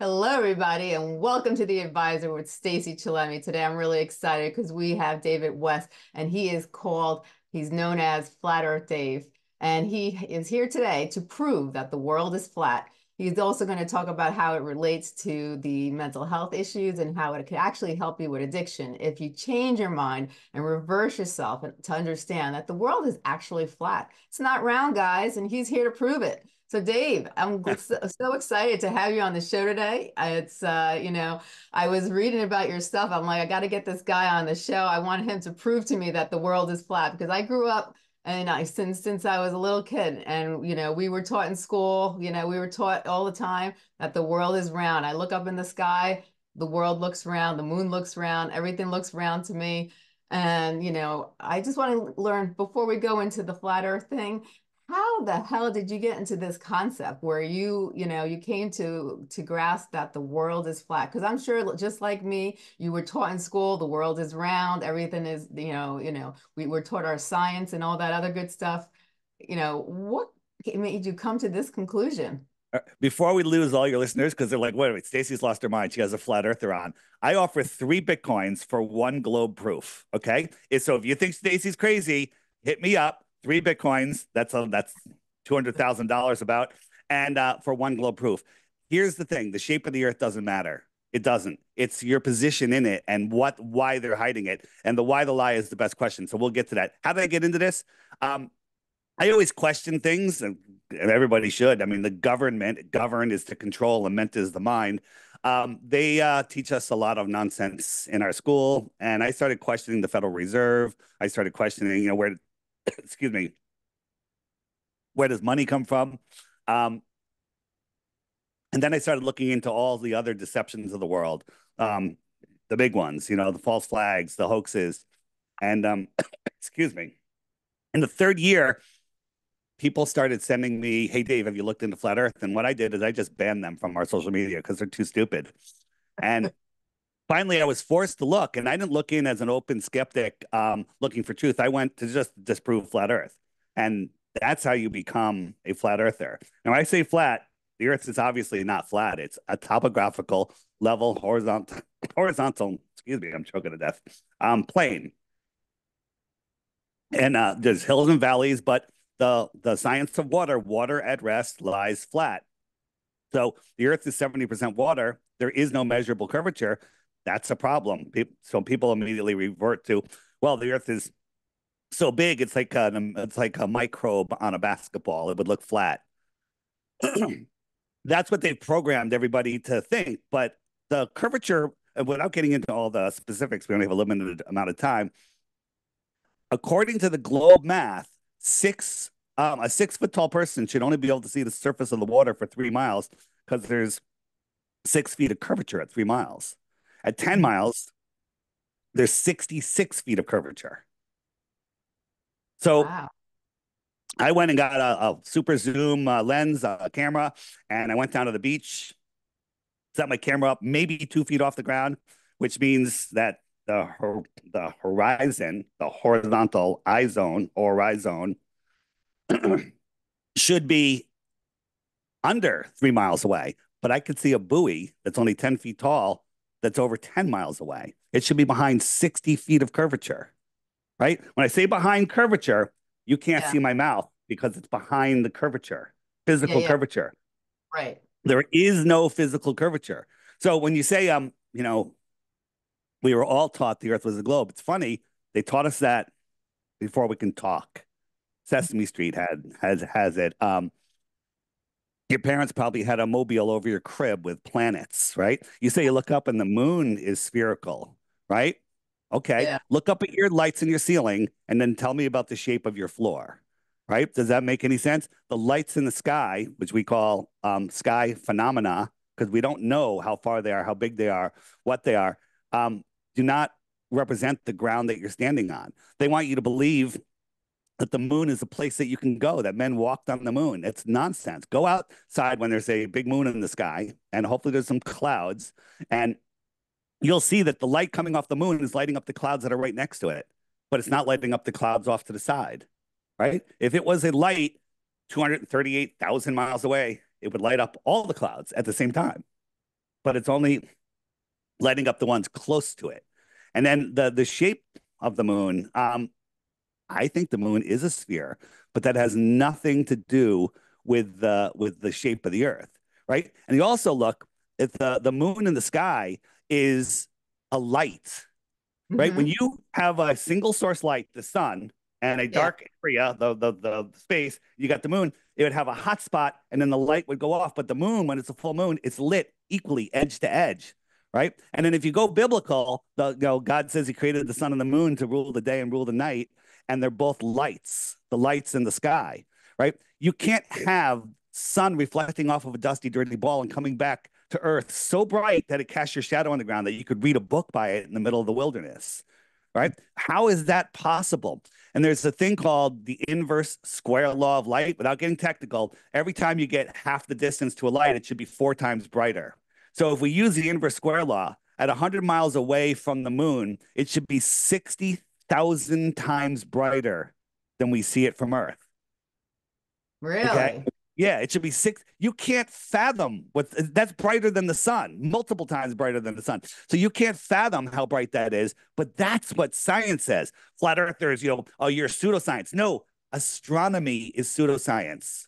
Hello, everybody, and welcome to The Advisor with Stacey Chillemi. Today, I'm really excited because we have David West, and he's known as Flat Earth Dave, and he is here today to prove that the world is flat. He's also going to talk about how it relates to the mental health issues and how it could actually help you with addiction if you change your mind and reverse yourself to understand that the world is actually flat. It's not round, guys, and he's here to prove it. So Dave, I'm so excited to have you on the show today. It's, you know, I was reading about your stuff. I'm like, I got to get this guy on the show. I want him to prove to me that the world is flat because I grew up and since I was a little kid and, you know, we were taught in school, you know, we were taught all the time that the world is round. I look up in the sky, the world looks round, the moon looks round, everything looks round to me. And, you know, I just want to learn before we go into the flat earth thing, how the hell did you get into this concept where you came to grasp that the world is flat? Because I'm sure just like me, you were taught in school, the world is round, everything is, we were taught our science and all that other good stuff. You know, what made you come to this conclusion? Before we lose all your listeners, because they're like, wait a minute, Stacey's lost her mind. She has a flat earther on. I offer 3 Bitcoins for 1 globe proof. Okay. So if you think Stacey's crazy, hit me up. 3 Bitcoins, that's $200,000 about, and for 1 globe proof. Here's the thing, the shape of the earth doesn't matter. It doesn't. It's your position in it and why they're hiding it. And the why the lie is the best question. So we'll get to that. How did I get into this? I always question things, and everybody should. I mean, the government, govern is to control and meant is the mind. They teach us a lot of nonsense in our school. And I started questioning the Federal Reserve. I started questioning, excuse me, where does money come from? And then I started looking into all the other deceptions of the world, the big ones, you know, the false flags, the hoaxes. And excuse me, in the 3rd year, people started sending me, hey, Dave, have you looked into Flat Earth? And what I did is I just banned them from our social media because they're too stupid. And finally, I was forced to look, and I didn't look in as an open skeptic looking for truth. I went to just disprove flat earth, and that's how you become a flat earther. Now, when I say flat, the earth is obviously not flat. It's a topographical level, horizontal, excuse me, I'm choking to death, plane. And there's hills and valleys, but the science of water, water at rest lies flat. So the earth is 70% water. There is no measurable curvature. That's a problem. So people immediately revert to, well, the earth is so big, it's like a microbe on a basketball. It would look flat. That's what they've programmed everybody to think. But the curvature, without getting into all the specifics, we only have a limited amount of time. According to the globe math, a 6-foot-tall person should only be able to see the surface of the water for 3 miles because there's 6 feet of curvature at 3 miles. At 10 miles, there's 66 feet of curvature. So wow. I went and got a super zoom lens, a camera, and I went down to the beach, set my camera up maybe 2 feet off the ground, which means that the horizon, the horizontal eye zone or horizon should be under 3 miles away. But I could see a buoy that's only 10 feet tall that's over 10 miles away. It should be behind 60 feet of curvature, right? When I say behind curvature, you can't see my mouth because it's behind the curvature, physical curvature. Right. There is no physical curvature. So when you say, you know, we were all taught the earth was a globe. It's funny. They taught us that before we can talk. Sesame Street has it. Your parents probably had a mobile over your crib with planets, right? You say you look up and the moon is spherical, right? Okay, look up at your lights in your ceiling and then tell me about the shape of your floor, right? Does that make any sense? The lights in the sky, which we call sky phenomena, because we don't know how far they are, how big they are, what they are, do not represent the ground that you're standing on. They want you to believe that the moon is a place that you can go, that men walked on the moon. It's nonsense. Go outside when there's a big moon in the sky, and hopefully there's some clouds, and you'll see that the light coming off the moon is lighting up the clouds that are right next to it, but it's not lighting up the clouds off to the side, right? If it was a light 238,000 miles away, it would light up all the clouds at the same time. but it's only lighting up the ones close to it. And then the shape of the moon, I think the moon is a sphere, but that has nothing to do with the shape of the Earth, right? And you also look at the moon in the sky is a light, right? Mm-hmm. When you have a single source light, the sun, and a dark area, the space, you got the moon, it would have a hot spot, and then the light would go off. But the moon, when it's a full moon, it's lit equally edge to edge, right? And then if you go biblical, you know, God says he created the sun and the moon to rule the day and rule the night, and they're both lights, the lights in the sky, right? You can't have sun reflecting off of a dusty, dirty ball and coming back to Earth so bright that it casts your shadow on the ground that you could read a book by it in the middle of the wilderness, right? How is that possible? And there's a thing called the inverse square law of light. Without getting technical, every time you get half the distance to a light, it should be 4 times brighter. So if we use the inverse square law, at 100 miles away from the moon, it should be 60,000 times brighter than we see it from Earth. Really? Okay? Yeah, it should be 6. You can't fathom what that's brighter than the sun, multiple times brighter than the sun. So you can't fathom how bright that is. But that's what science says. Flat earthers, you know, oh, you're pseudoscience. No, astronomy is pseudoscience.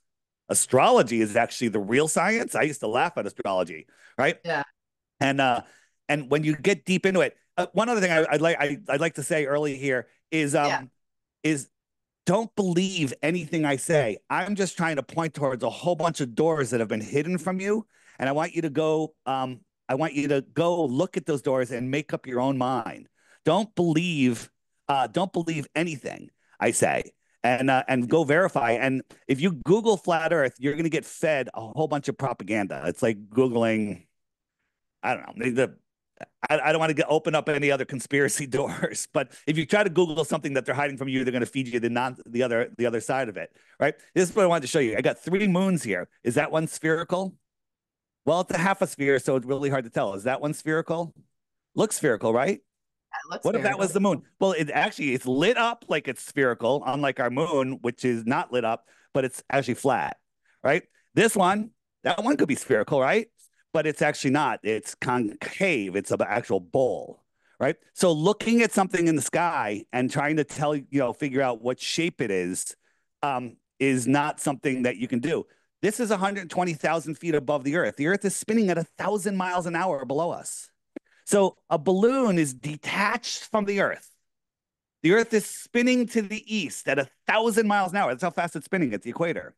Astrology is actually the real science. I used to laugh at astrology, right? Yeah. And when you get deep into it, one other thing I'd like to say early here is don't believe anything I say. I'm just trying to point towards a whole bunch of doors that have been hidden from you, and I want you to go. I want you to go look at those doors and make up your own mind. Don't believe anything I say, and go verify. And if you Google flat Earth, you're going to get fed a whole bunch of propaganda. It's like Googling, I don't know, I don't want to open up any other conspiracy doors, but if you try to Google something that they're hiding from you, they're going to feed you the other side of it, right? This is what I wanted to show you. I got 3 moons here. Is that one spherical? Well, it's a half a sphere, so it's really hard to tell. Is that one spherical? Looks spherical, right? Yeah, what if that was the moon? Well, it actually, it's lit up like it's spherical, unlike our moon, which is not lit up, but it's actually flat, right? This one, that one could be spherical, right? But it's actually not. It's concave. It's an actual bowl, right? So looking at something in the sky and trying to figure out what shape it is not something that you can do. This is 120,000 feet above the Earth. The Earth is spinning at 1,000 miles an hour below us. So a balloon is detached from the Earth. The Earth is spinning to the east at 1,000 miles an hour. That's how fast it's spinning at the equator.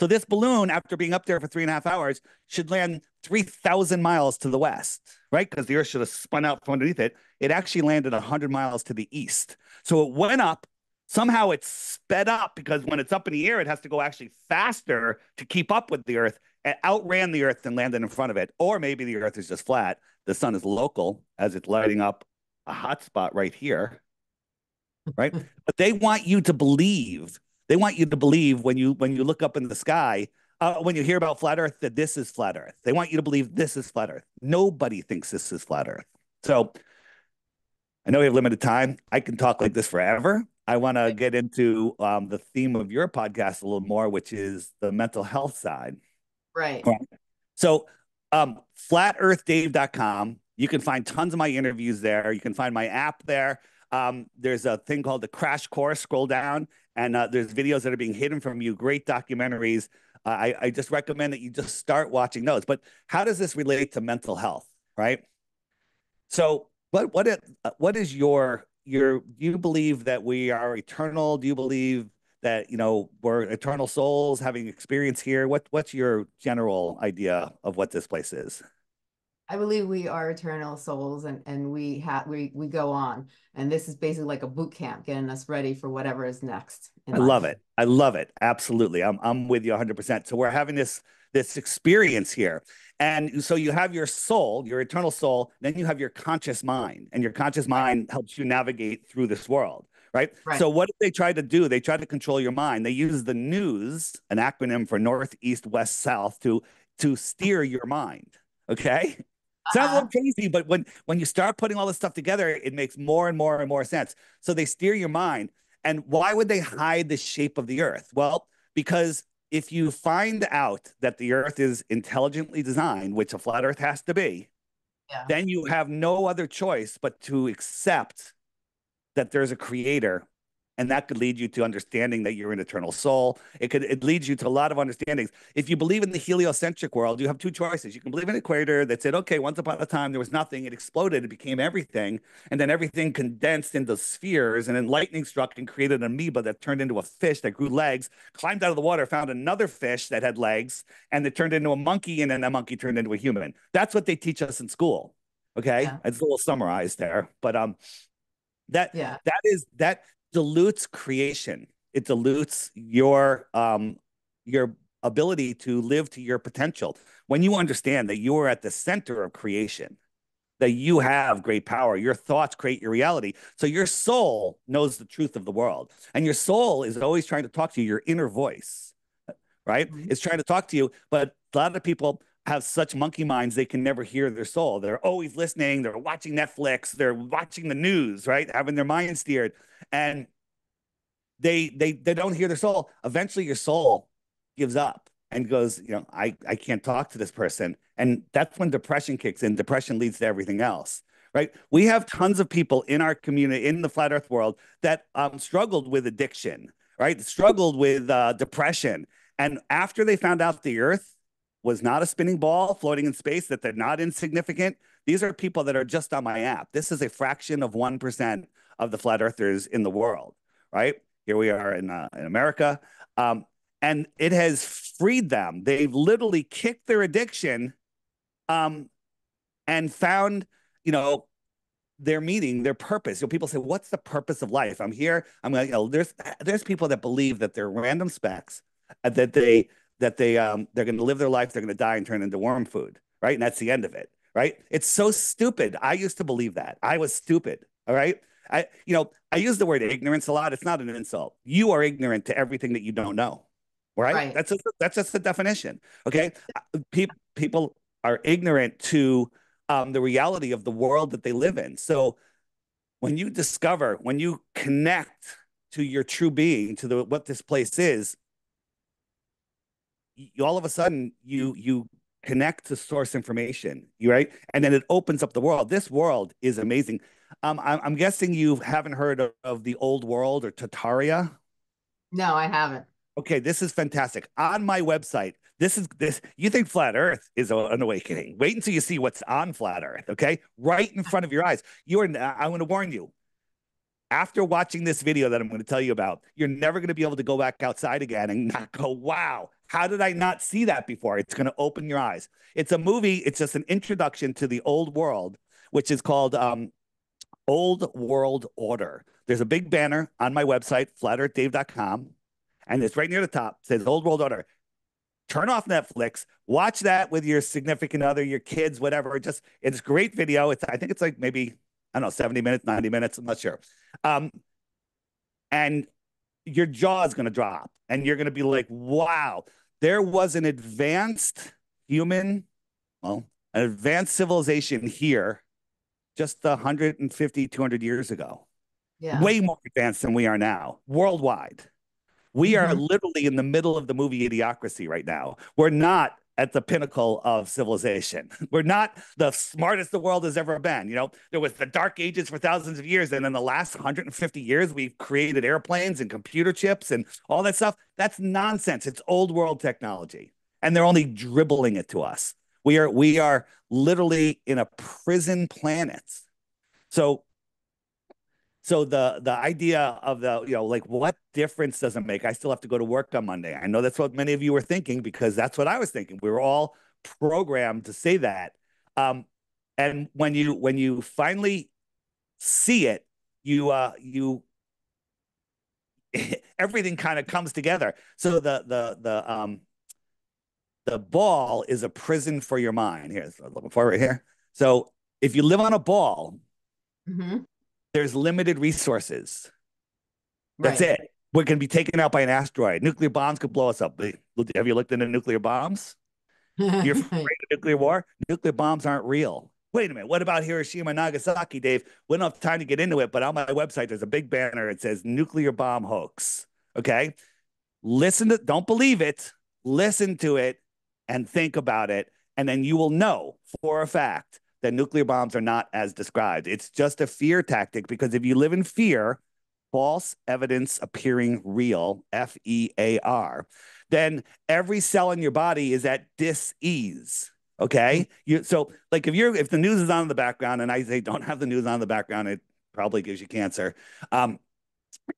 So this balloon, after being up there for 3.5 hours, should land 3,000 miles to the west, right? Because the Earth should have spun out from underneath it. It actually landed 100 miles to the east. So it went up. Somehow it sped up because when it's up in the air, it has to go actually faster to keep up with the Earth. It outran the Earth and landed in front of it. Or maybe the Earth is just flat. The sun is local as it's lighting up a hot spot right here, right? But they want you to believe. They want you to believe when you look up in the sky, when you hear about flat Earth, that this is flat Earth. They want you to believe this is flat Earth. Nobody thinks this is flat Earth. So I know we have limited time. I can talk like this forever. I want to get into the theme of your podcast a little more, which is the mental health side. Right. So FlatEarthDave.com. You can find tons of my interviews there. You can find my app there. There's a thing called the Crash Course. Scroll down. And there's videos that are being hidden from you, great documentaries. I just recommend that you just start watching those. But how does this relate to mental health, right? So what is your do you believe that we are eternal? Do you believe that, you know, we're eternal souls having experience here? What's your general idea of what this place is? I believe we are eternal souls, and we go on, and this is basically like a boot camp, getting us ready for whatever is next. I love it. I love it. Absolutely. I'm with you 100%. So we're having this experience here, and so you have your soul, your eternal soul, then you have your conscious mind, and your conscious mind helps you navigate through this world, right? Right. So what did they try to do? They tried to control your mind. They use the NEWS, an acronym for North, East, West, South, to steer your mind. Okay. Sounds a little crazy, but when you start putting all this stuff together, it makes more and more and more sense. So they steer your mind. And why would they hide the shape of the Earth? Well, because if you find out that the Earth is intelligently designed, which a flat Earth has to be, then you have no other choice but to accept that there's a creator. And that could lead you to understanding that you're an eternal soul. It leads you to a lot of understandings. If you believe in the heliocentric world, you have two choices. You can believe in a creator that said, okay, once upon a time, there was nothing. It exploded. It became everything. And then everything condensed into spheres. And then lightning struck and created an amoeba that turned into a fish that grew legs, climbed out of the water, found another fish that had legs, and it turned into a monkey. And then that monkey turned into a human. That's what they teach us in school. Okay. Yeah. It's a little summarized there. But that dilutes creation. It dilutes your ability to live to your potential. When you understand that you are at the center of creation, that you have great power, your thoughts create your reality. So your soul knows the truth of the world, and your soul is always trying to talk to you. Your inner voice, right? Mm-hmm. It's trying to talk to you, but a lot of people have such monkey minds, they can never hear their soul. They're always listening. They're watching Netflix. They're watching the news, right? Having their mind steered. And they don't hear their soul. Eventually your soul gives up and goes, you know, I can't talk to this person. And that's when depression kicks in. Depression leads to everything else, right? We have tons of people in our community, in the flat earth world, that struggled with addiction, right? Struggled with depression. And after they found out the earth was not a spinning ball floating in space, that they're not insignificant. These are people that are just on my app. This is a fraction of 1% of the flat earthers in the world, right? Here we are in America. And it has freed them. They've literally kicked their addiction and found, you know, their meaning, their purpose. You know, people say, what's the purpose of life? I'm here. I'm going, you know, there's people that believe that they're random specks, they're going to live their life, they're going to die and turn into worm food, right? And that's the end of it, right? It's so stupid. I used to believe that. I was stupid, all right? I use the word ignorance a lot. It's not an insult. You are ignorant to everything that you don't know, right? That's just the definition, okay? People are ignorant to the reality of the world that they live in. So when you discover, when you connect to your true being, to what this place is, you, all of a sudden you connect to source information, right? And then it opens up the world. This world is amazing. I'm guessing you haven't heard of the Old World or Tartaria. No, I haven't. Okay, this is fantastic. On my website, this. You think flat Earth is an awakening? Wait until you see what's on flat Earth. Okay, right in front of your eyes. I'm going to warn you. After watching this video that I'm going to tell you about, you're never going to be able to go back outside again and not go, wow, how did I not see that before? It's going to open your eyes. It's a movie. It's just an introduction to the old world, which is called Old World Order. There's a big banner on my website, FlatEarthDave.com, and it's right near the top. It says Old World Order. Turn off Netflix. Watch that with your significant other, your kids, whatever. It's a great video. I think it's like maybe, I don't know, 70 minutes, 90 minutes. I'm not sure. And your jaw is going to drop and you're going to be like, wow, there was an advanced civilization here just 150, 200 years ago. Yeah. Way more advanced than we are now worldwide. We are literally in the middle of the movie Idiocracy right now. We're not at the pinnacle of civilization. We're not the smartest the world has ever been. You know, there was the dark ages for thousands of years. And in the last 150 years, we've created airplanes and computer chips and all that stuff. That's nonsense. It's old world technology. And they're only dribbling it to us. We are literally in a prison planet. So the idea of what difference does it make? I still have to go to work on Monday. I know that's what many of you were thinking, because that's what I was thinking. We were all programmed to say that. And when you finally see it, you everything kind of comes together. So the ball is a prison for your mind. Here's what I'm looking for right here. So if you live on a ball. Mm-hmm. There's limited resources. That's right. It. We're going to be taken out by an asteroid. Nuclear bombs could blow us up. Have you looked into nuclear bombs? You're afraid of nuclear war? Nuclear bombs aren't real. Wait a minute. What about Hiroshima and Nagasaki, Dave? We don't have time to get into it, but on my website, there's a big banner. It says nuclear bomb hoax. Okay. Listen to, don't believe it, listen to it and think about it. And then you will know for a fact that nuclear bombs are not as described. It's just a fear tactic, because if you live in fear, false evidence appearing real, F-E-A-R, then every cell in your body is at dis-ease. Okay. So like if the news is on in the background, and I say don't have the news on in the background, it probably gives you cancer.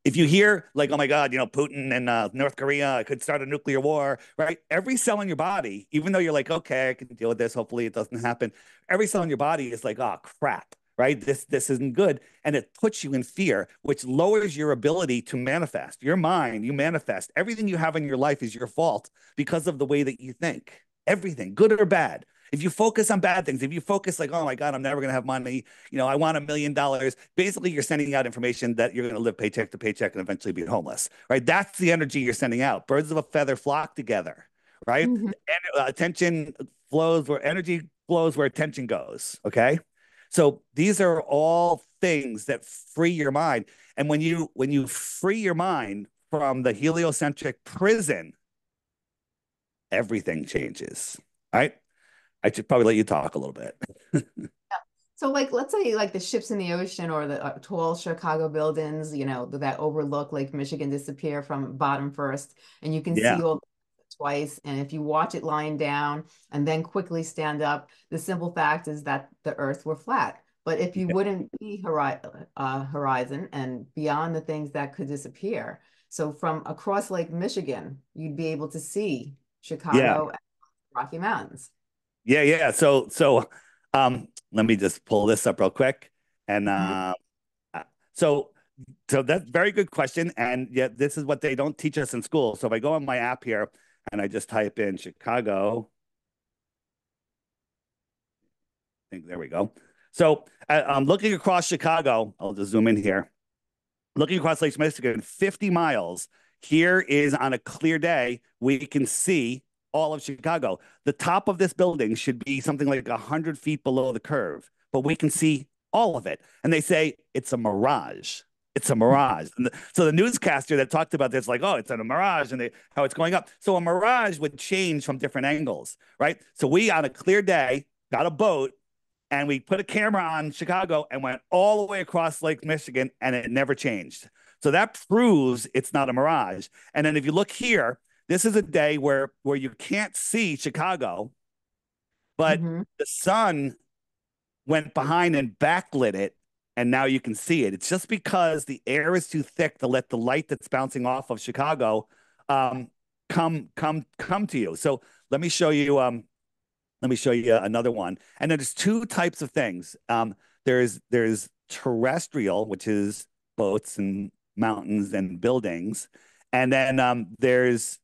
If you hear like, oh my God, you know, Putin and North Korea could start a nuclear war, right? Every cell in your body, even though you're like, okay, I can deal with this, hopefully it doesn't happen, every cell in your body is like, oh crap, right? This isn't good. And it puts you in fear, which lowers your ability to manifest. Your mind, you manifest. Everything you have in your life is your fault because of the way that you think. Everything, good or bad. If you focus on bad things, if you focus like, oh my God, I'm never going to have money, you know, I want $1 million. Basically, you're sending out information that you're going to live paycheck to paycheck and eventually be homeless, right? That's the energy you're sending out. Birds of a feather flock together, right? Mm-hmm. And attention flows where energy flows, where attention goes, okay? So these are all things that free your mind. And when you free your mind from the heliocentric prison, everything changes, right? I should probably let you talk a little bit. Yeah. So like, let's say like the ships in the ocean or the tall Chicago buildings, you know, that overlook Lake Michigan disappear from bottom first, and you can see all twice. And if you watch it lying down and then quickly stand up, the simple fact is that the earth were flat. But if you wouldn't be horizon and beyond the things that could disappear. So from across Lake Michigan, you'd be able to see Chicago and Rocky Mountains. Yeah, yeah. So let me just pull this up real quick. And so that's a very good question. And yet this is what they don't teach us in school. So if I go on my app here and I just type in Chicago, I think there we go. So I'm looking across Chicago. I'll just zoom in here. Looking across Lake Michigan, 50 miles. Here is on a clear day, we can see all of Chicago. The top of this building should be something like 100 feet below the curve, but we can see all of it. And they say it's a mirage. It's a mirage. And so the newscaster that talked about this, like, oh, it's a mirage, and how it's going up. So a mirage would change from different angles, right? So we, on a clear day, got a boat, and we put a camera on Chicago and went all the way across Lake Michigan, and it never changed. So that proves it's not a mirage. And then if you look here, this is a day where you can't see Chicago, but the sun went behind and backlit it, and now you can see it. It's just because the air is too thick to let the light that's bouncing off of Chicago come to you. So let me show you another one. And then there's two types of things. There's terrestrial, which is boats and mountains and buildings, and then there's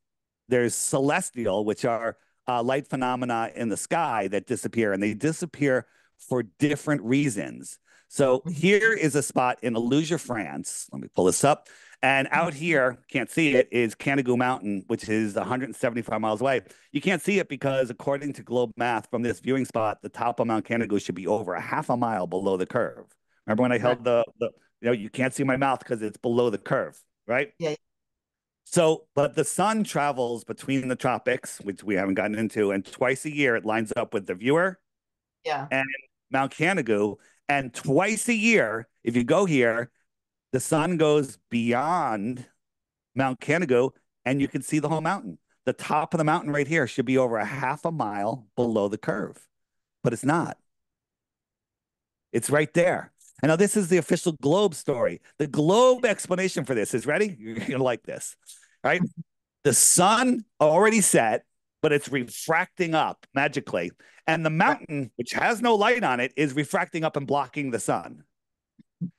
celestial, which are light phenomena in the sky that disappear, and they disappear for different reasons. So here is a spot in Illusia, France. Let me pull this up. And out here, can't see it, is Canigou Mountain, which is 175 miles away. You can't see it because, according to Globe Math, from this viewing spot, the top of Mount Canigou should be over a half a mile below the curve. Remember when I held the you know, you can't see my mouth because it's below the curve, right? Yeah. So, but the sun travels between the tropics, which we haven't gotten into, and twice a year it lines up with the viewer and Mount Canigou. And twice a year, if you go here, the sun goes beyond Mount Canigou, and you can see the whole mountain. The top of the mountain right here should be over a half a mile below the curve, but it's not. It's right there. And now this is the official Globe story. The Globe explanation for this is, ready? You're going to like this, right? The sun already set, but it's refracting up magically. And the mountain, which has no light on it, is refracting up and blocking the sun,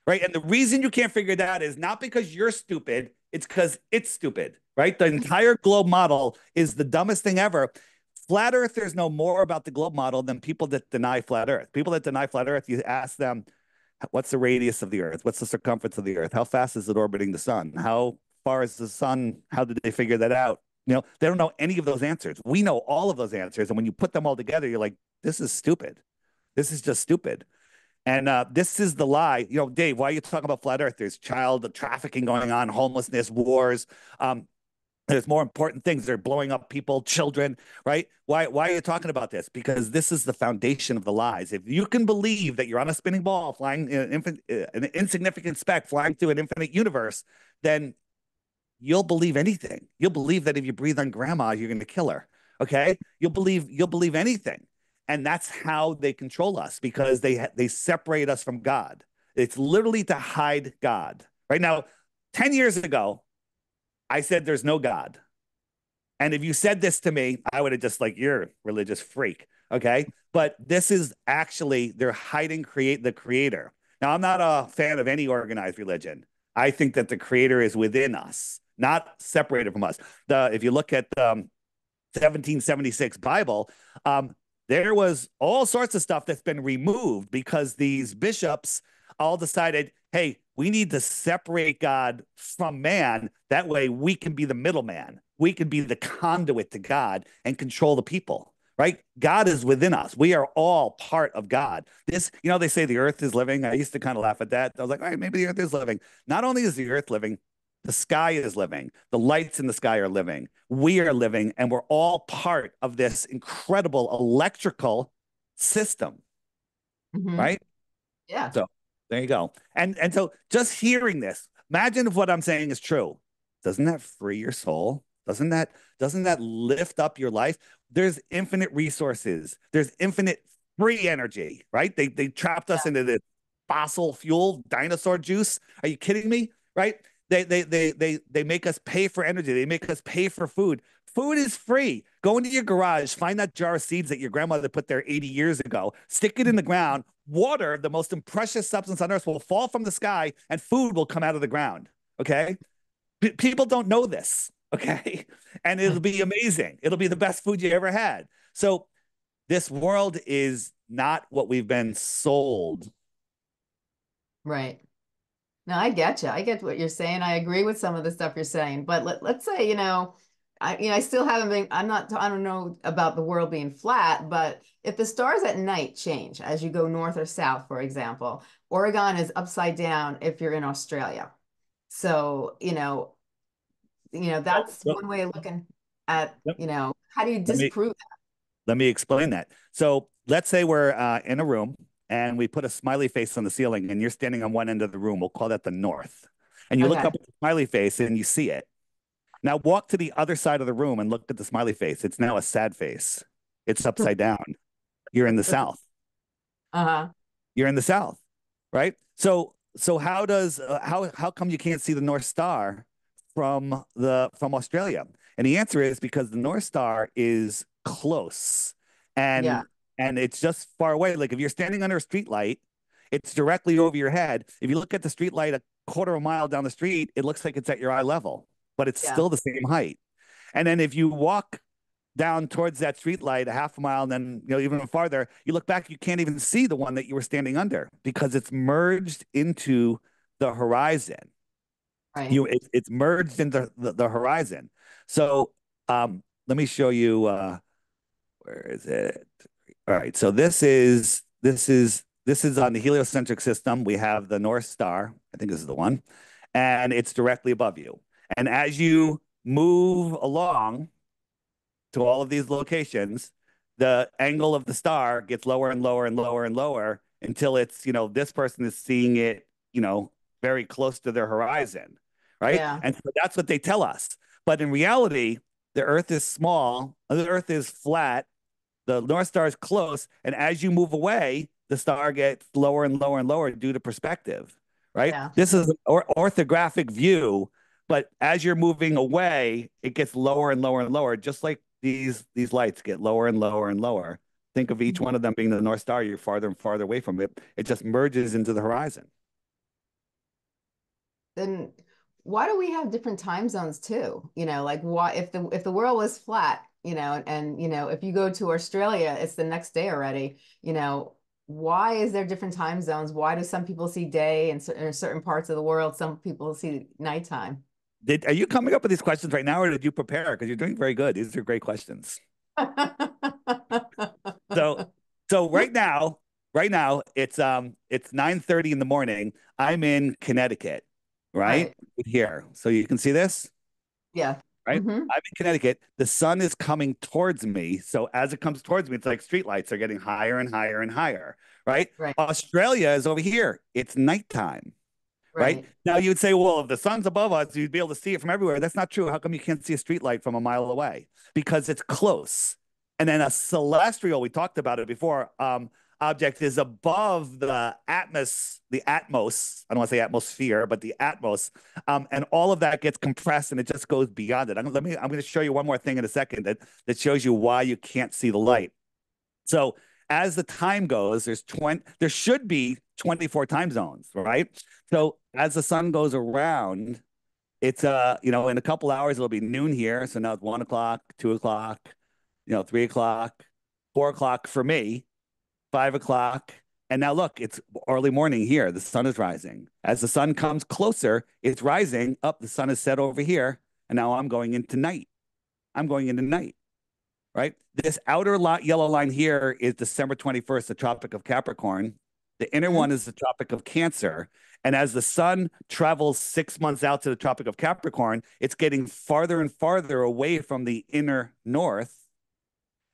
right? And the reason you can't figure that is not because you're stupid. It's because it's stupid, right? The entire globe model is the dumbest thing ever. Flat earthers know more about the globe model than people that deny flat earth. People that deny flat earth, you ask them, what's the radius of the earth? What's the circumference of the earth? How fast is it orbiting the sun? How far is the sun? How did they figure that out? You know, they don't know any of those answers. We know all of those answers. And when you put them all together, you're like, this is stupid. This is just stupid. And this is the lie. You know, Dave, why are you talking about flat earth? There's child trafficking going on, homelessness, wars. There's more important things. They're blowing up people, children, right? Why are you talking about this? Because this is the foundation of the lies. If you can believe that you're on a spinning ball flying an insignificant speck flying through an infinite universe, then you'll believe anything. You'll believe that if you breathe on grandma, you're going to kill her. Okay? You'll believe anything. And that's how they control us, because they separate us from God. It's literally to hide God. Right now, 10 years ago, I said there's no God. And if you said this to me, I would have just like, you're a religious freak, okay? But this is actually, they're hiding the creator. Now, I'm not a fan of any organized religion. I think that the creator is within us, not separated from us. If you look at the 1776 Bible, there was all sorts of stuff that's been removed because these bishops all decided, hey, we need to separate God from man. That way we can be the middleman. We can be the conduit to God and control the people, right? God is within us. We are all part of God. This, you know, they say the earth is living. I used to kind of laugh at that. I was like, all right, maybe the earth is living. Not only is the earth living, the sky is living. The lights in the sky are living. We are living, and we're all part of this incredible electrical system, right? Yeah. So there you go. And so just hearing this, imagine if what I'm saying is true. Doesn't that free your soul? Doesn't that lift up your life? There's infinite resources. There's infinite free energy, right? They trapped us into this fossil fuel dinosaur juice. Are you kidding me? Right? They make us pay for energy. They make us pay for food. Food is free. Go into your garage, find that jar of seeds that your grandmother put there 80 years ago, stick it in the ground. Water, the most precious substance on earth, will fall from the sky and food will come out of the ground. Okay? People don't know this. Okay? And it'll be amazing. It'll be the best food you ever had. So this world is not what we've been sold. Right. No, I get you. I get what you're saying. I agree with some of the stuff you're saying, but let's say, I still haven't been, I don't know about the world being flat, but if the stars at night change as you go north or south, for example, Oregon is upside down if you're in Australia. So, that's one way of looking at, how do you disprove that? Let me explain that. So let's say we're in a room and we put a smiley face on the ceiling and you're standing on one end of the room. We'll call that the north. And you look up at the smiley face and you see it. Now walk to the other side of the room and look at the smiley face. It's now a sad face. It's upside down. You're in the South. You're in the South, right? So how does how come you can't see the North Star from Australia? And the answer is because the North Star is close and it's just far away. Like if you're standing under a street light, it's directly over your head. If you look at the street light a quarter of a mile down the street, it looks like it's at your eye level, but it's still the same height. And then if you walk down towards that streetlight a half a mile, and then even farther, you look back, you can't even see the one that you were standing under because it's merged into the horizon. Right. It's merged into the horizon. So let me show you, where is it? All right, so this is on the heliocentric system. We have the North Star, I think this is the one, and it's directly above you. And as you move along to all of these locations, the angle of the star gets lower and lower and lower and lower until it's, this person is seeing it, very close to their horizon, right? Yeah. And so that's what they tell us. But in reality, the Earth is small, the Earth is flat, the North Star is close, and as you move away, the star gets lower and lower and lower due to perspective, right? Yeah. This is an orthographic view. But as you're moving away, it gets lower and lower and lower, just like these lights get lower and lower and lower. Think of each one of them being the North Star. You're farther and farther away from it. It just merges into the horizon. Then why do we have different time zones too? Why if the world was flat, if you go to Australia, it's the next day already, why is there different time zones? Why do some people see day and in certain parts of the world, some people see nighttime? Are you coming up with these questions right now, or did you prepare? Because you're doing very good. These are great questions. So right now it's 9:30 in the morning. I'm in Connecticut, right here. So you can see this. Yeah. right? Mm-hmm. I'm in Connecticut. The sun is coming towards me. So as it comes towards me, it's like streetlights are getting higher and higher and higher, right? Right. Australia is over here. It's nighttime, right? Now you'd say, well, if the sun's above us, you'd be able to see it from everywhere. That's not true. How come you can't see a streetlight from a mile away? Because it's close. And then a celestial, we talked about it before, object is above the atmos, I don't want to say atmosphere, but the atmos, and all of that gets compressed and it just goes beyond it. I'm going to show you one more thing in a second that shows you why you can't see the light. So as the time goes, there should be 24 time zones, right? So as the sun goes around, it's in a couple hours it'll be noon here. So now it's 1 o'clock, 2 o'clock, 3 o'clock, 4 o'clock for me. 5 o'clock. And now look, it's early morning here. The sun is rising. As the sun comes closer, it's rising up. The sun is set over here. And now I'm going into night. Right? This outer yellow line here is December 21st, the Tropic of Capricorn. The inner one is the Tropic of Cancer. And as the sun travels 6 months out to the Tropic of Capricorn, it's getting farther and farther away from the inner north.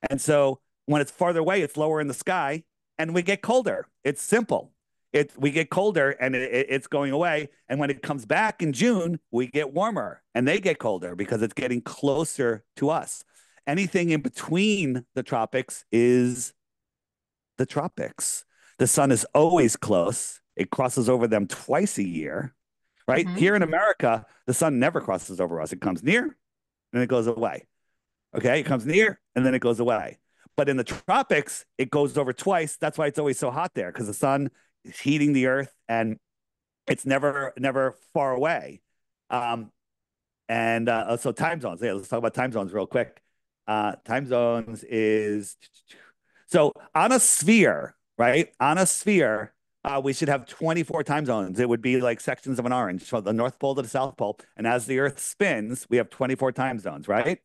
And so when it's farther away, it's lower in the sky. And we get colder. It's simple. We get colder and it's going away. And when it comes back in June, we get warmer and they get colder because it's getting closer to us. Anything in between the tropics is the tropics. The sun is always close. It crosses over them twice a year, right? Mm-hmm. Here in America, the sun never crosses over us. It comes near and it goes away. Okay, it comes near and then it goes away. But in the tropics, it goes over twice. That's why it's always so hot there, because the sun is heating the earth and it's never far away. So time zones. Yeah, let's talk about time zones real quick. Time zones is... So on a sphere, right? On a sphere, we should have 24 time zones. It would be like sections of an orange from the North Pole to the South Pole. And as the earth spins, we have 24 time zones, right?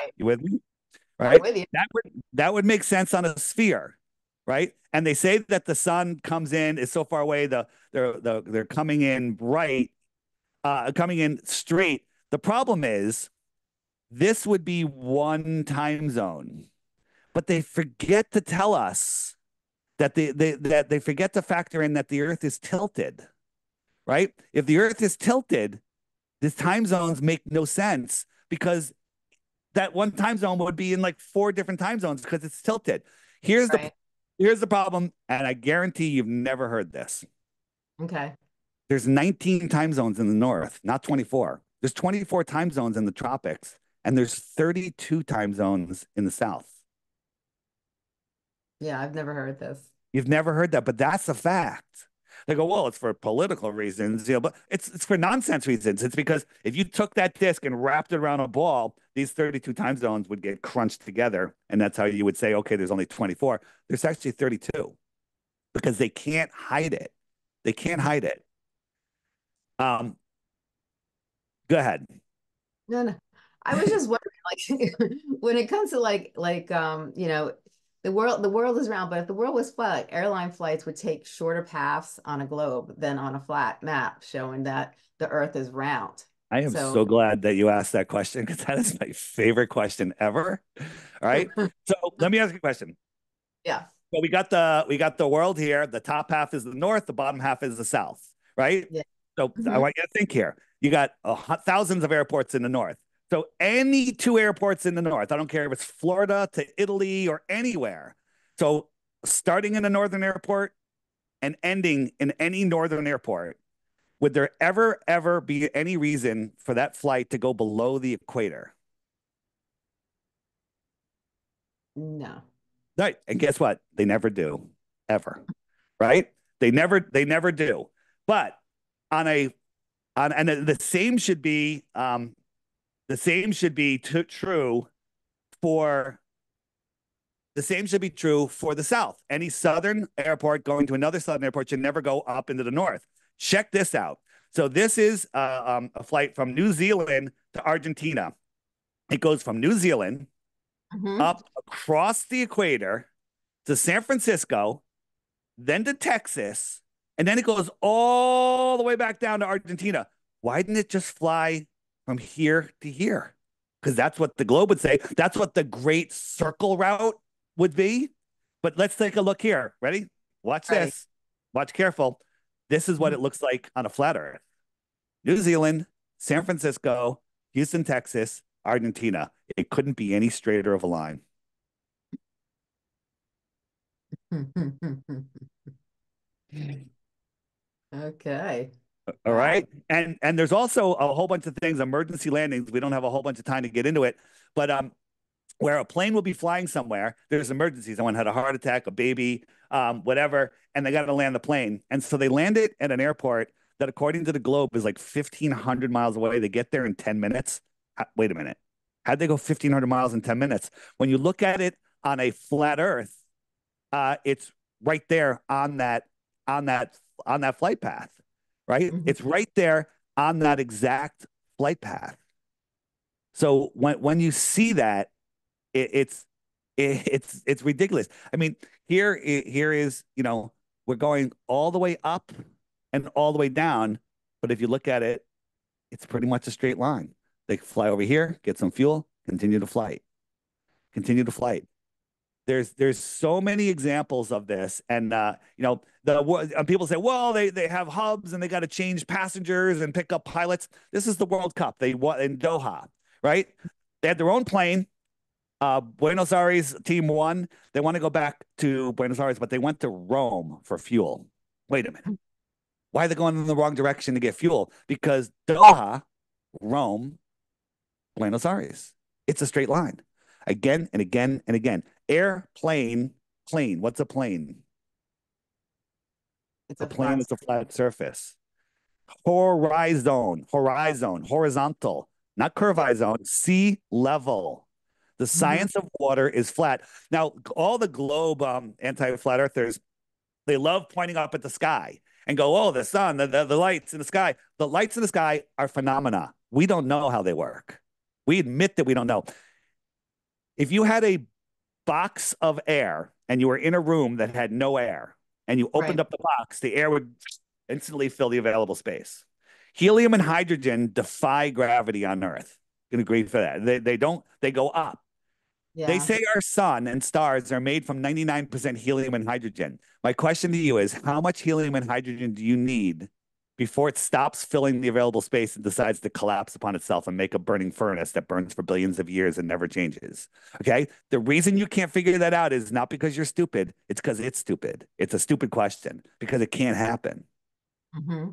Right. You with me? Right, that would make sense on a sphere, right? And they say that the sun comes in is so far away. They're coming in bright, coming in straight. The problem is, this would be one time zone, but they forget to tell us that they forget to factor in that the Earth is tilted, right? If the Earth is tilted, these time zones make no sense because that one time zone would be in like 4 different time zones because it's tilted. Here's the problem, and I guarantee you've never heard this. Okay. There's 19 time zones in the north, not 24. There's 24 time zones in the tropics, and there's 32 time zones in the south. Yeah, I've never heard this. You've never heard that, but that's a fact. They go, well, it's for political reasons, but it's for nonsense reasons. It's because if you took that disc and wrapped it around a ball, these 32 time zones would get crunched together. And that's how you would say, okay, there's only 24. There's actually 32 because they can't hide it. They can't hide it. Go ahead. No. I was just wondering, like, when it comes to the world is round, but if the world was flat, airline flights would take shorter paths on a globe than on a flat map, showing that the Earth is round. I am so glad that you asked that question because that is my favorite question ever. All right, so let me ask you a question. Yeah. So we got the world here. The top half is the north. The bottom half is the south. Right. Yeah. So I want you to think here. You got thousands of airports in the north. So any 2 airports in the north, I don't care if it's Florida to Italy or anywhere. So starting in a northern airport and ending in any northern airport, would there ever be any reason for that flight to go below the equator? No. Right. And guess what? They never do, ever. Right? They never do. But the same should be true for the south. Any southern airport going to another southern airport should never go up into the north. Check this out. So this is a flight from New Zealand to Argentina. It goes from New Zealand up across the equator to San Francisco, then to Texas, and then it goes all the way back down to Argentina. Why didn't it just fly from here to here? because that's what the globe would say. That's what the great circle route would be. But let's take a look here. Ready? Watch this. Watch careful. This is what it looks like on a flat Earth. New Zealand, San Francisco, Houston, Texas, Argentina. It couldn't be any straighter of a line. Okay. All right. And there's also a whole bunch of things, emergency landings. We don't have a whole bunch of time to get into it, but where a plane will be flying somewhere, there's emergencies. Someone had a heart attack, a baby, whatever, and they got to land the plane. And so they land it at an airport that, according to the globe, is like 1,500 miles away. They get there in 10 minutes. Wait a minute. How'd they go 1,500 miles in 10 minutes? When you look at it on a flat Earth, it's right there on that flight path, right? Mm-hmm. It's right there on that exact flight path. So when you see that, it's ridiculous. I mean, here is, you know, we're going all the way up and all the way down, but if you look at it, it's pretty much a straight line. They fly over here, get some fuel, continue to flight. There's so many examples of this, and you know, people say, well, they have hubs and they got to change passengers and pick up pilots. This is the World Cup they won in Doha, right? They had their own plane. Buenos Aires team won. They want to go back to Buenos Aires, but they went to Rome for fuel. Wait a minute. Why are they going in the wrong direction to get fuel? Because Doha, Rome, Buenos Aires. It's a straight line. Again and again and again. Airplane, plane. What's a plane? It's a plane. It's a flat surface. Horizon, horizontal, not curvizone, sea level. The science of water is flat. Now, all the globe anti-flat earthers, they love pointing up at the sky and go, oh, the sun, the lights in the sky. The lights in the sky are phenomena. We don't know how they work. We admit that we don't know. If you had a box of air and you were in a room that had no air and you opened up the box, the air would instantly fill the available space. Helium and hydrogen defy gravity on Earth. You can agree for that. They go up. Yeah. They say our sun and stars are made from 99% helium and hydrogen. My question to you is, how much helium and hydrogen do you need before it stops filling the available space and decides to collapse upon itself and make a burning furnace that burns for billions of years and never changes? Okay? The reason you can't figure that out is not because you're stupid. It's because it's stupid. It's a stupid question because it can't happen. Mm-hmm.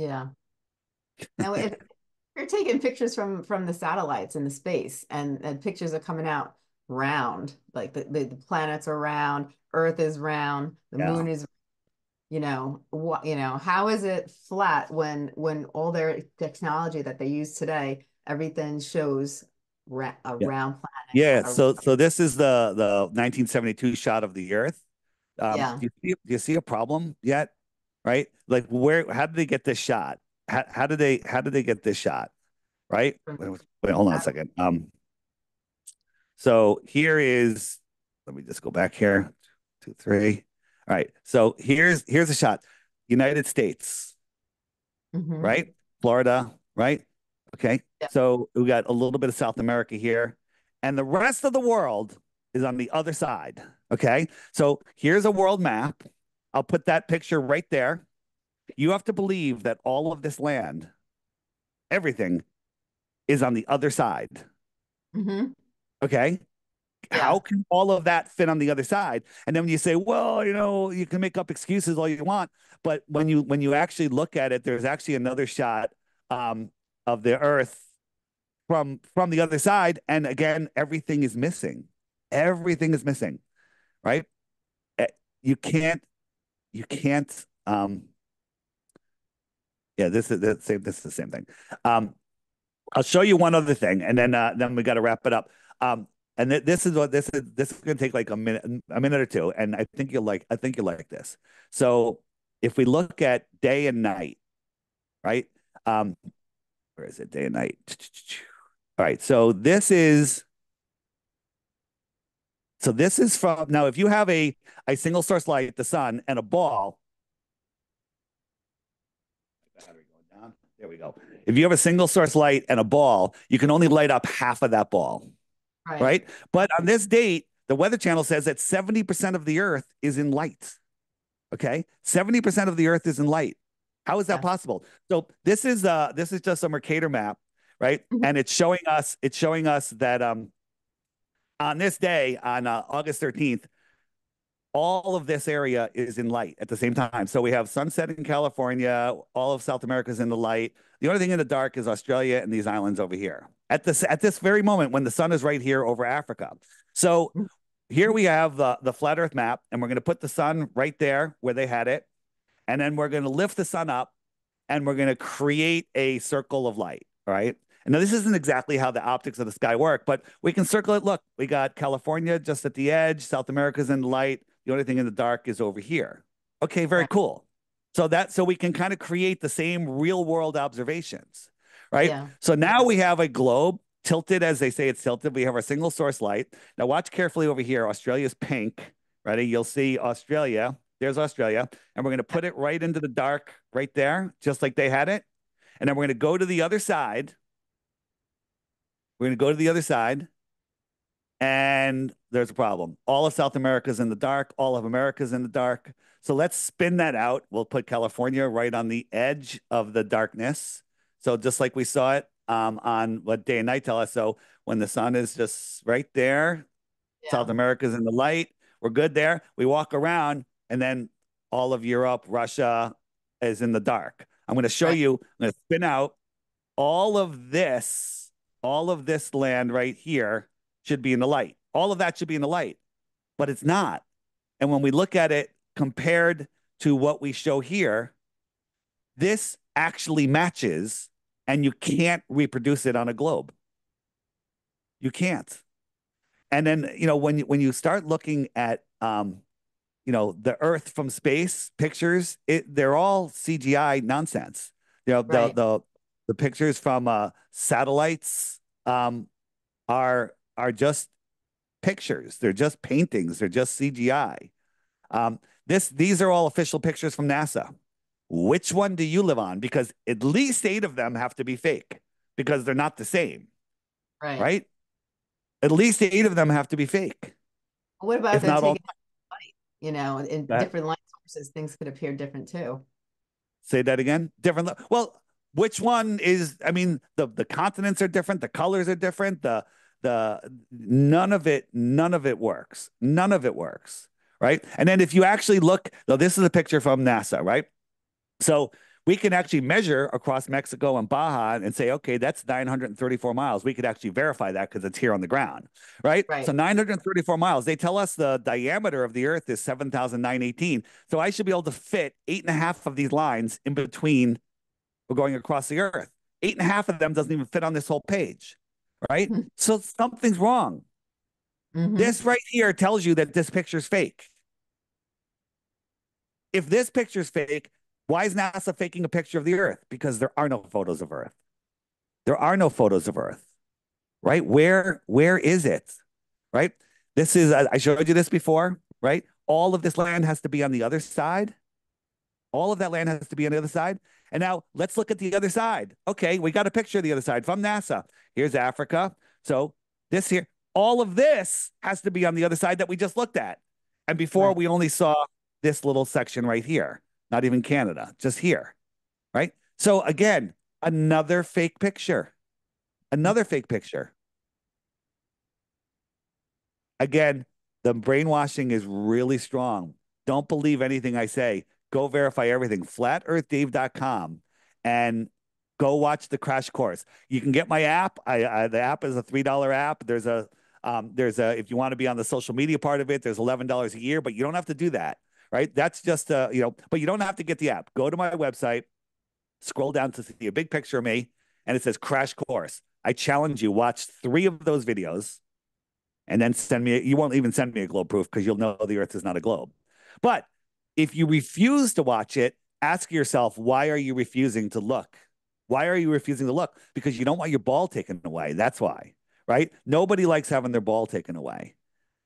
Yeah. Now, they're taking pictures from the satellites in the space, and pictures are coming out round. Like the planets are round, Earth is round, the moon is, how is it flat when all their technology that they use today, everything shows a round planet? Yeah. So this is the 1972 shot of the Earth. Do you see a problem yet? Right? Like, how did they get this shot? How did they get this shot? Right? Wait, hold on a second. So here is, let me just go back here. 2, 3. All right. So here's a shot. United States, right? Florida, right? Okay. Yeah. So we got a little bit of South America here, and the rest of the world is on the other side. Okay. So here's a world map. I'll put that picture right there. You have to believe that all of this land, everything, is on the other side. Mm-hmm. Okay? Yeah. How can all of that fit on the other side? And then when you say, well, you know, you can make up excuses all you want, but when you actually look at it, there's actually another shot of the Earth from the other side, and again, everything is missing. Everything is missing, right? You can't yeah, this is the same thing. I'll show you one other thing, and then we got to wrap it up. And this is what this is going to take like a minute or two, and I think you'll like this. So if we look at day and night, right? Where is it? Day and night. All right. So this is from now. If you have a single source light, the sun, and a ball. There we go. If you have a single source light and a ball, you can only light up half of that ball, right? But on this date, the Weather Channel says that 70% of the Earth is in light, okay? 70% of the Earth is in light. How is that possible? So this is just a Mercator map, right? And it's showing us that on this day, on August 13th, all of this area is in light at the same time. So we have sunset in California. All of South America is in the light. The only thing in the dark is Australia and these islands over here. At this very moment when the sun is right here over Africa. So here we have the flat Earth map, and we're going to put the sun right there where they had it. And then we're going to lift the sun up, and we're going to create a circle of light, all right? And now this isn't exactly how the optics of the sky work, but we can circle it. Look, we got California just at the edge. South America's in the light. The only thing in the dark is over here. Okay, very cool. So we can kind of create the same real world observations, right? Yeah. So now we have a globe tilted, as they say it's tilted. We have our single source light. Now watch carefully over here. Australia's pink, right? You'll see Australia. There's Australia. And we're going to put it right into the dark right there, just like they had it. And then we're going to go to the other side. We're going to go to the other side. And there's a problem. All of South America is in the dark. All of America is in the dark. So let's spin that out. We'll put California right on the edge of the darkness. So just like we saw it on what day and night tell us. So when the sun is just right there, South America is in the light. We're good there. We walk around, and then all of Europe, Russia is in the dark. I'm going to show you, I'm going to spin out all of this land right here. Should be in the light. All of that should be in the light, but it's not. And when we look at it compared to what we show here, this actually matches, and you can't reproduce it on a globe. You can't. And then, you know, when you start looking at, you know, the Earth from space pictures, they're all CGI nonsense. You know, the pictures from satellites are just pictures. They're just paintings. They're just CGI. These are all official pictures from NASA. Which one do you live on? Because at least 8 of them have to be fake because they're not the same. Right? At least 8 of them have to be fake. What about if they're taking light? You know, in different light sources, things could appear different too. Say that again? Different. Well, which one is, I mean, the continents are different. The colors are different. None of it works. None of it works, right? And then if you actually look, now this is a picture from NASA, right? So we can actually measure across Mexico and Baja and say, okay, that's 934 miles. We could actually verify that because it's here on the ground, right? So 934 miles. They tell us the diameter of the Earth is 7,918. So I should be able to fit 8.5 of these lines in between or going across the Earth. 8.5 of them doesn't even fit on this whole page. Right? So something's wrong. This right here tells you that this picture's fake. If this picture's fake, why is NASA faking a picture of the Earth? Because there are no photos of Earth. There are no photos of Earth. Right? Where is it? Right? This is, I showed you this before, right? All of this land has to be on the other side. All of that land has to be on the other side. And now let's look at the other side. Okay, we got a picture of the other side from NASA. Here's Africa. So this here, all of this has to be on the other side that we just looked at. And before we only saw this little section right here, not even Canada, just here, right? So again, another fake picture. Again, the brainwashing is really strong. Don't believe anything I say. Go verify everything. FlatEarthDave.com, and go watch the crash course. You can get my app. The app is a $3 app. There's a if you want to be on the social media part of it, there's $11 a year, but you don't have to do that, right? That's just you know, but you don't have to get the app. Go to my website, scroll down to see a big picture of me, and it says crash course. I challenge you, watch 3 of those videos, and then send me. You won't even send me a globe proof because you'll know the Earth is not a globe, but if you refuse to watch it, ask yourself, why are you refusing to look? Why are you refusing to look? Because you don't want your ball taken away. That's why, right? Nobody likes having their ball taken away.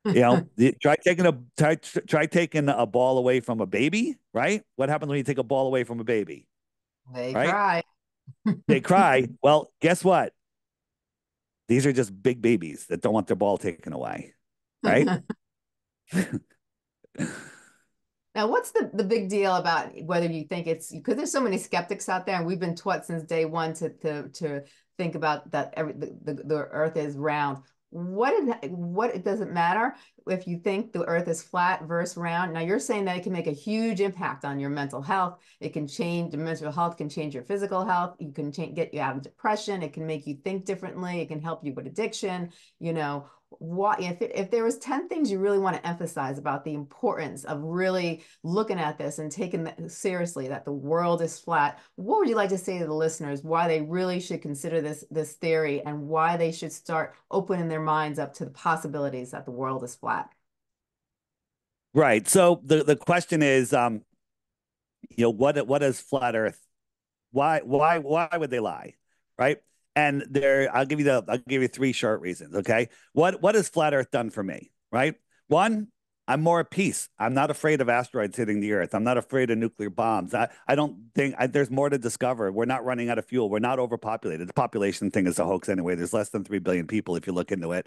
You know, try taking a ball away from a baby, right? What happens when you take a ball away from a baby? They cry. They cry. Well, guess what? These are just big babies that don't want their ball taken away. Right? Now, what's the big deal about whether you think it's, because there's so many skeptics out there, and we've been taught since day one to think about that the earth is round. What it doesn't matter if you think the earth is flat versus round. Now you're saying that it can make a huge impact on your mental health. It can change, the mental health can change your physical health. You can get you out of depression. It can make you think differently. It can help you with addiction. You know, what if there was 10 things you really want to emphasize about the importance of really looking at this and taking that seriously, that the world is flat, what would you like to say to the listeners why they really should consider this theory and why they should start opening their minds up to the possibilities that the world is flat? Right. So the question is, you know, what is flat Earth? Why would they lie? Right. And there, I'll give you three short reasons. Okay. What has flat Earth done for me? Right. One, I'm more at peace. I'm not afraid of asteroids hitting the earth. I'm not afraid of nuclear bombs. I don't think there's more to discover. We're not running out of fuel. We're not overpopulated. The population thing is a hoax anyway. There's less than 3 billion people if you look into it.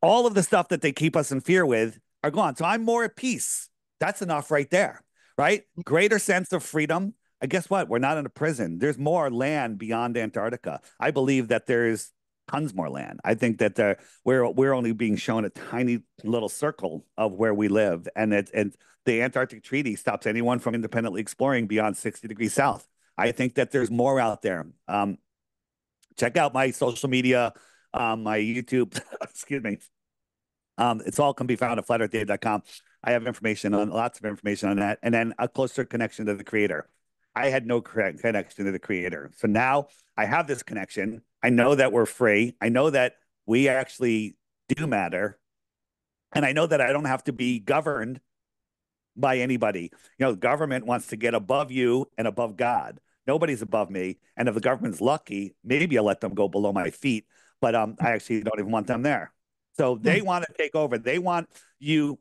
All of the stuff that they keep us in fear with are gone. So I'm more at peace. That's enough right there. Right. Greater sense of freedom. And guess what? We're not in a prison. There's more land beyond Antarctica. I believe that there's tons more land. I think that we're only being shown a tiny little circle of where we live. And the Antarctic Treaty stops anyone from independently exploring beyond 60 degrees south. I think that there's more out there. Check out my social media, my YouTube, excuse me. It's all can be found at FlatEarthDave.com. I have information on lots of information on that. And then a closer connection to the creator. I had no connection to the creator. So now I have this connection. I know that we're free. I know that we actually do matter. And I know that I don't have to be governed by anybody. You know, the government wants to get above you and above God. Nobody's above me. And if the government's lucky, maybe I'll let them go below my feet. But I actually don't even want them there. So they want to take over. They want you.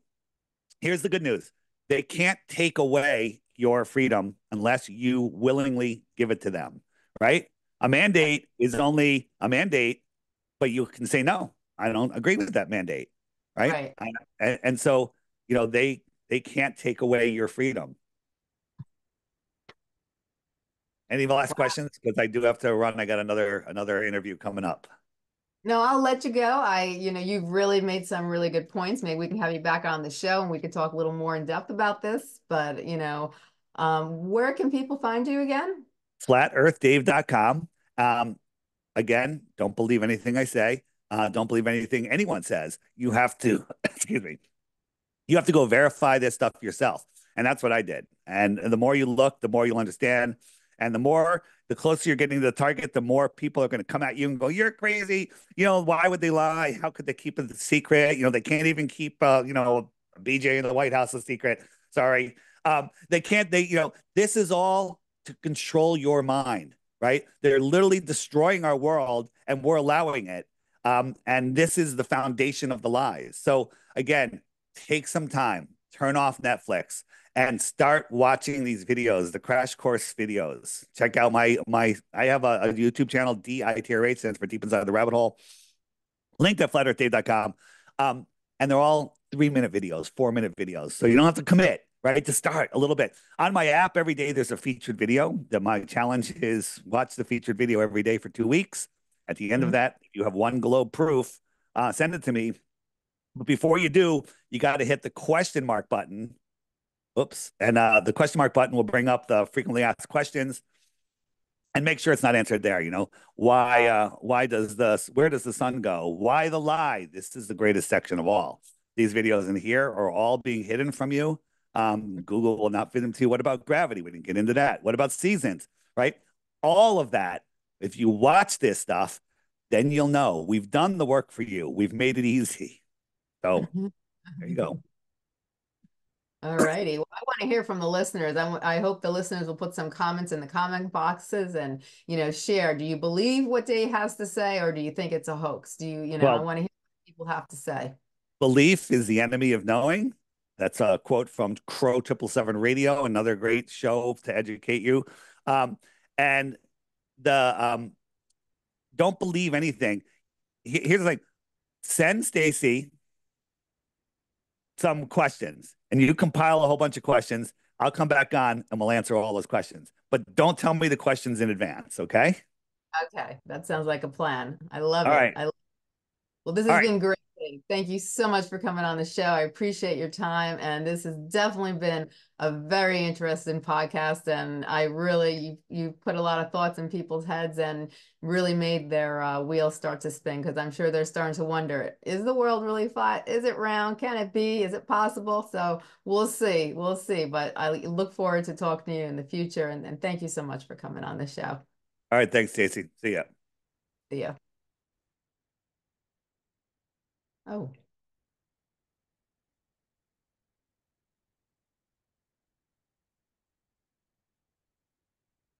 Here's the good news. They can't take away your freedom unless you willingly give it to them, right? A mandate is only a mandate, but you can say, no, I don't agree with that mandate, right? Right. And so, you know, they can't take away your freedom. Any last questions? Because I do have to run. I got another interview coming up. No, I'll let you go. You've really made some really good points. Maybe we can have you back on the show and we could talk a little more in depth about this. But, where can people find you again? FlatEarthDave.com. Again, don't believe anything I say. Don't believe anything anyone says. You have to, you have to go verify this stuff yourself. And that's what I did. And the more you look, the more you'll understand. And the closer you're getting to the target, the more people are going to come at you and go, you're crazy. You know, why would they lie? How could they keep it a secret? You know, they can't even keep, BJ in the White House a secret. Sorry. This is all to control your mind, right? They're literally destroying our world and we're allowing it. And this is the foundation of the lies. So again, take some time, turn off Netflix, and start watching these videos, the crash course videos. Check out my I have a YouTube channel, DITRH, stands for Deep Inside the Rabbit Hole, linked at FlatEarthDave.com. And they're all 3-minute videos, 4-minute videos. So you don't have to commit, right? To start a little bit. On my app, every day there's a featured video. My challenge is watch the featured video every day for 2 weeks. At the end of that, if you have one globe proof, send it to me. But before you do, you got to hit the question mark button. Oops. And the question mark button will bring up the frequently asked questions and make sure it's not answered there. You know, where does the sun go? Why the lie? This is the greatest section of all. These videos in here are all being hidden from you. Google will not fit them to you. What about gravity? We didn't get into that. What about seasons, right? All of that. If you watch this stuff, then you'll know we've done the work for you. We've made it easy. So there you go. All righty. Well, I want to hear from the listeners. I hope the listeners will put some comments in the comment boxes and, share. Do you believe what Dave has to say, or do you think it's a hoax? I want to hear what people have to say. Belief is the enemy of knowing. That's a quote from Crow 777 Radio, another great show to educate you. And the don't believe anything. Here's the thing. Send Stacey some questions, and you compile a whole bunch of questions. I'll come back on, and we'll answer all those questions. But don't tell me the questions in advance, okay? Okay. That sounds like a plan. I love all it. Right. I love it. Well, this has all been great. Thank you so much for coming on the show. I appreciate your time. And this has definitely been a very interesting podcast. And I really, you put a lot of thoughts in people's heads and really made their wheels start to spin, because I'm sure they're starting to wonder, is the world really flat? Is it round? Can it be? Is it possible? So we'll see. We'll see. But I look forward to talking to you in the future. And thank you so much for coming on the show. All right. Thanks, Stacey. See ya. See ya. Oh.